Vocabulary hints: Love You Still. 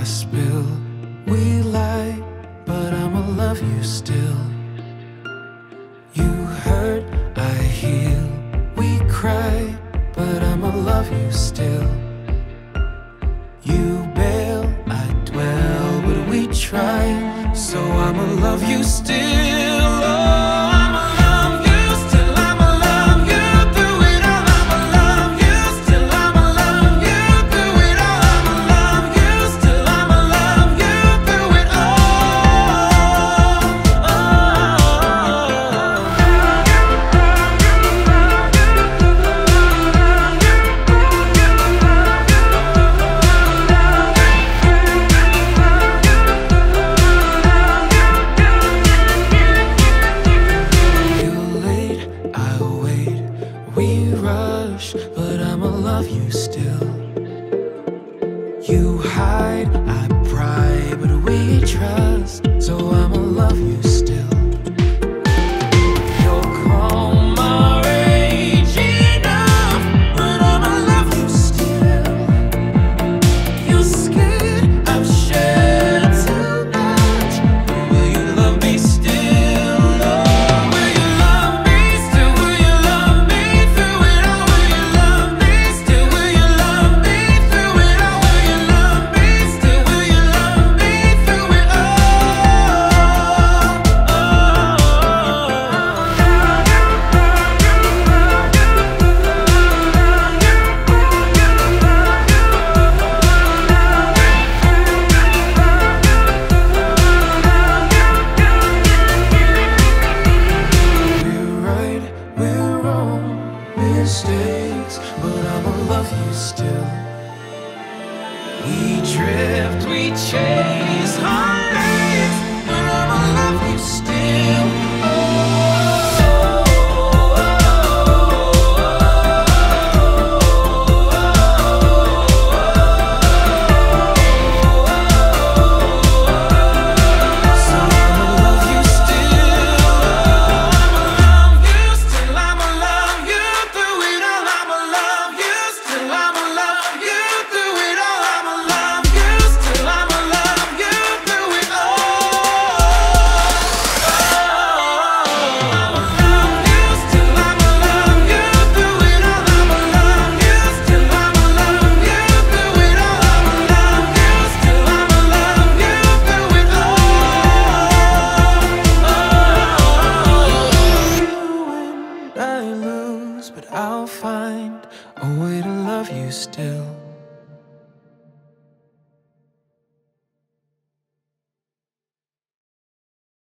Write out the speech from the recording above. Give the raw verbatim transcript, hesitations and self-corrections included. I spill. We lie, but I'ma love you still. You hurt, I heal. We cry, but I'ma love you still. You bail, I dwell, but we try, so I'ma love you still. Oh. But I'ma love you still. You hide, I pry, but we trust, so I'ma love you still. You'll calm my rage enough, but I'ma love you still. You're scared I've shed too much, but will you love me still? Mistakes, but I'ma love you still. We drift, we chase heartaches, but I'ma love you still. But I'll find a way to love you still.